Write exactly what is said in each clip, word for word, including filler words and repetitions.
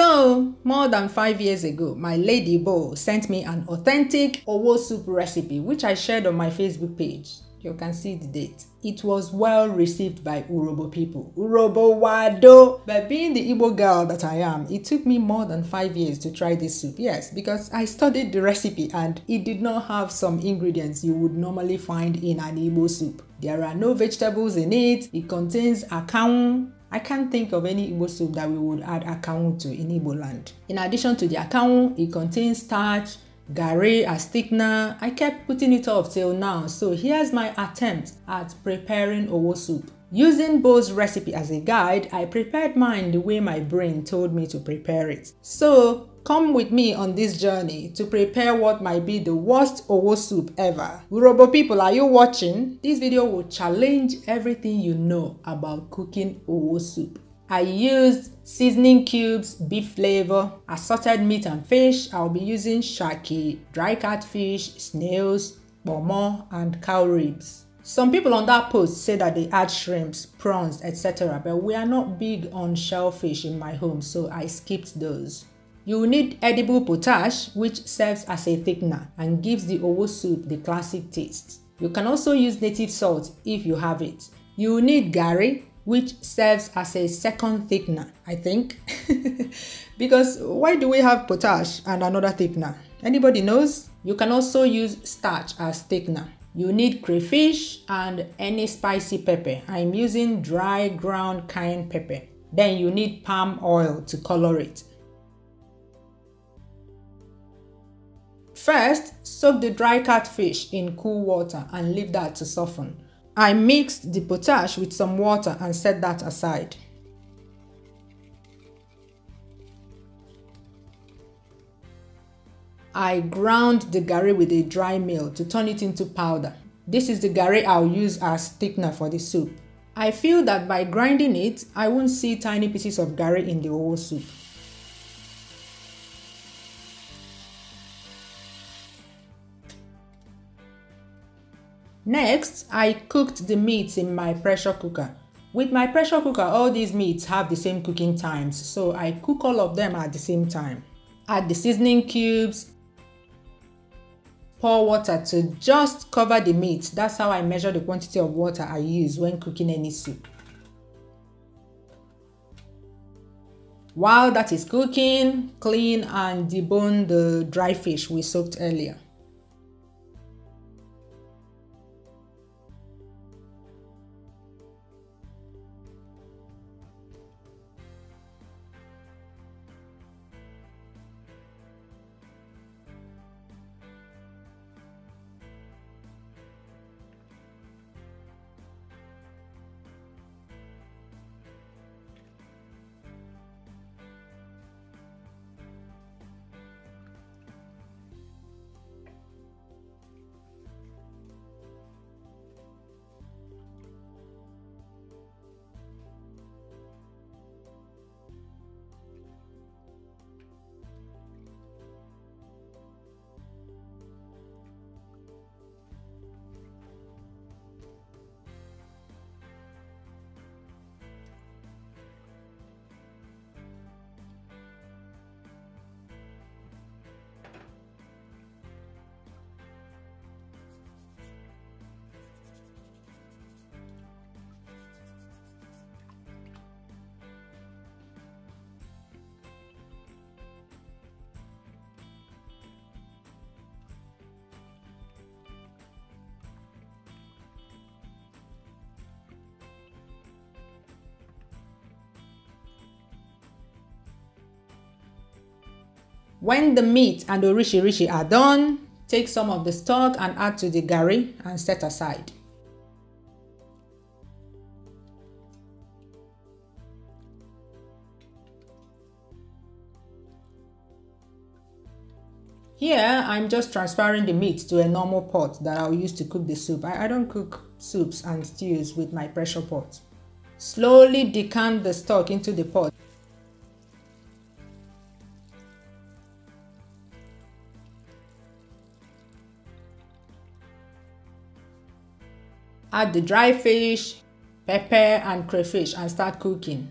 So, more than five years ago, my lady beau sent me an authentic owo soup recipe, which I shared on my Facebook page. You can see the date. It was well received by Urhobo people. Urhobo wado! But being the Igbo girl that I am, it took me more than five years to try this soup. Yes, because I studied the recipe and it did not have some ingredients you would normally find in an Igbo soup. There are no vegetables in it. It contains akaun. I can't think of any Igbo soup that we would add akaun to in Igbo land. In addition to the akaun, it contains starch, garri as thickener. I kept putting it off till now, so here's my attempt at preparing owo soup. Using Bo's recipe as a guide, I prepared mine the way my brain told me to prepare it. So come with me on this journey to prepare what might be the worst owo soup ever. Urhobo people, are you watching? This video will challenge everything you know about cooking owo soup. I used seasoning cubes, beef flavor, assorted meat and fish. I'll be using shaki, dry catfish, snails, pomo, and cow ribs. Some people on that post say that they add shrimps, prawns, et cetera, but we are not big on shellfish in my home, so I skipped those. You will need edible potash, which serves as a thickener and gives the owo soup the classic taste. You can also use native salt if you have it. You will need garri, which serves as a second thickener, I think. Because why do we have potash and another thickener? Anybody knows? You can also use starch as thickener. You need crayfish and any spicy pepper. I'm using dry ground cayenne pepper. Then you need palm oil to color it. First, soak the dry catfish in cool water and leave that to soften. I mixed the potash with some water and set that aside. I ground the garri with a dry mill to turn it into powder. This is the garri I'll use as thickener for the soup. I feel that by grinding it, I won't see tiny pieces of garri in the whole soup. Next, I cooked the meats in my pressure cooker. With my pressure cooker, all these meats have the same cooking times, so I cook all of them at the same time. Add the seasoning cubes, pour water to just cover the meat. That's how I measure the quantity of water I use when cooking any soup. While that is cooking, clean and debone the dry fish we soaked earlier. When the meat and orishi rishi are done, take some of the stock and add to the garri and set aside. Here, I'm just transferring the meat to a normal pot that I'll use to cook the soup. I, I don't cook soups and stews with my pressure pot. Slowly decant the stock into the pot. Add the dry fish, pepper and crayfish and start cooking.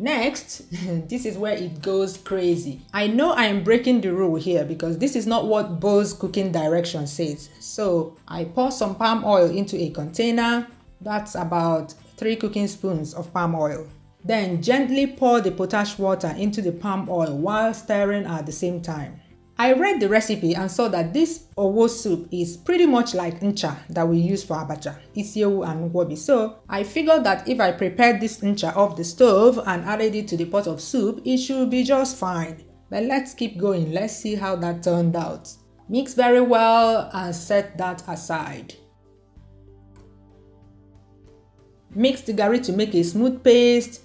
Next, this is where it goes crazy. I know I am breaking the rule here because this is not what Bo's cooking direction says. So I pour some palm oil into a container. That's about three cooking spoons of palm oil. Then gently pour the potash water into the palm oil while stirring at the same time. I read the recipe and saw that this owo soup is pretty much like ncha that we use for abacha, isio and ngwobi. So I figured that if I prepared this ncha off the stove and added it to the pot of soup, it should be just fine. But let's keep going, let's see how that turned out. Mix very well and set that aside. Mix the garri to make a smooth paste.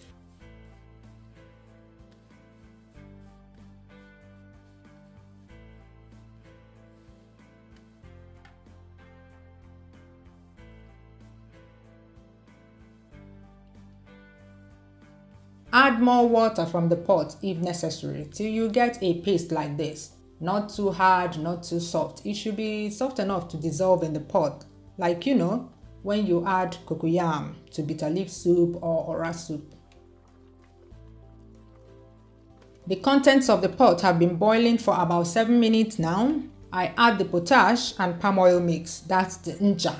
Add more water from the pot if necessary till you get a paste like this. Not too hard, not too soft. It should be soft enough to dissolve in the pot. Like, you know, when you add cocoyam to bitter leaf soup or Orah soup. The contents of the pot have been boiling for about seven minutes now. I add the potash and palm oil mix. That's the nja.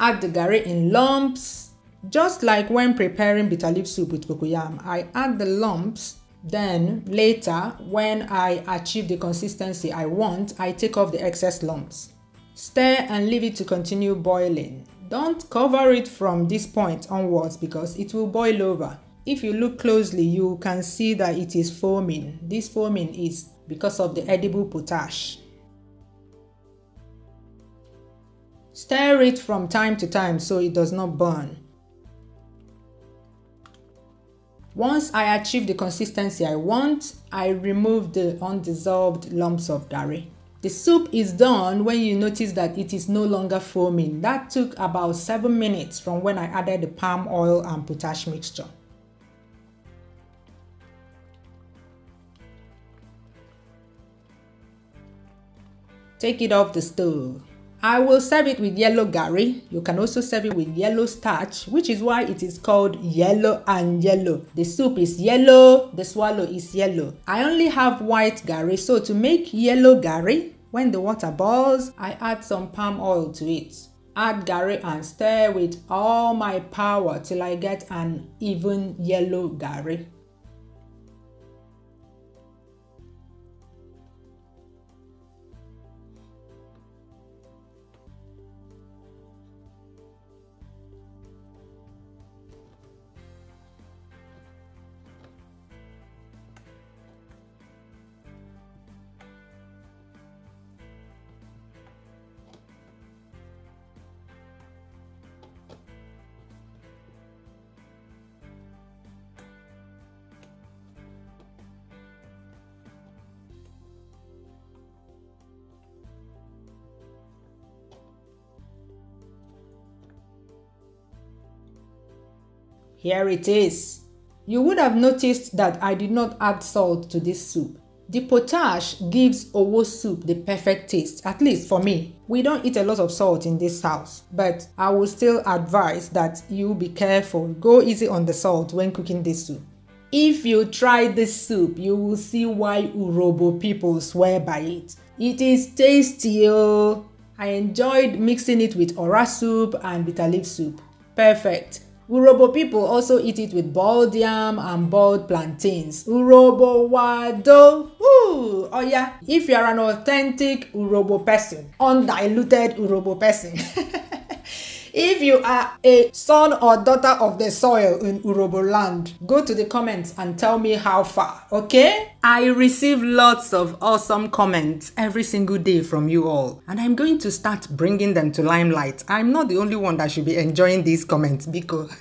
Add the garri in lumps. Just like when preparing bitter leaf soup with cocoyam, I add the lumps, then later when I achieve the consistency I want, I take off the excess lumps. Stir and leave it to continue boiling. Don't cover it from this point onwards because it will boil over. If you look closely, you can see that it is foaming. This foaming is because of the edible potash. Stir it from time to time so it does not burn. Once I achieve the consistency I want, I remove the undissolved lumps of garri. The soup is done when you notice that it is no longer foaming. That took about seven minutes from when I added the palm oil and potash mixture. Take it off the stove. I will serve it with yellow garri. You can also serve it with yellow starch, which is why it is called yellow and yellow. The soup is yellow, the swallow is yellow. I only have white garri, so to make yellow garri, when the water boils, I add some palm oil to it. Add garri and stir with all my power till I get an even yellow garri. Here it is. You would have noticed that I did not add salt to this soup. The potash gives owo soup the perfect taste, at least for me. We don't eat a lot of salt in this house, but I will still advise that you be careful. Go easy on the salt when cooking this soup. If you try this soup, you will see why Urhobo people swear by it. It is tasty. Oh, I enjoyed mixing it with Orah soup and bitter leaf soup. Perfect. Urhobo people also eat it with boiled yam and boiled plantains. Urhobo wado! Ooh, oh yeah! If you are an authentic Urhobo person, undiluted Urhobo person, if you are a son or daughter of the soil in Urhobo land, go to the comments and tell me how far, okay? I receive lots of awesome comments every single day from you all, and I'm going to start bringing them to limelight. I'm not the only one that should be enjoying these comments, Biko.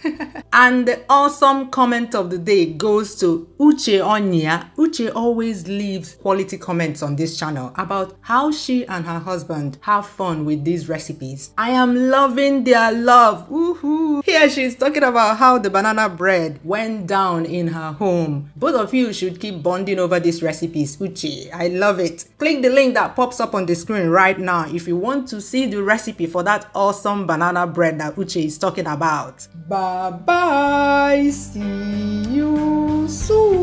And the awesome comment of the day goes to Uche Onya. Uche always leaves quality comments on this channel about how she and her husband have fun with these recipes. I am loving their their love. Woohoo! Here she's talking about how the banana bread went down in her home. Both of you should keep bonding over these recipes, Uche. I love it. Click the link that pops up on the screen right now if you want to see the recipe for that awesome banana bread that Uche is talking about. Bye bye. See you soon.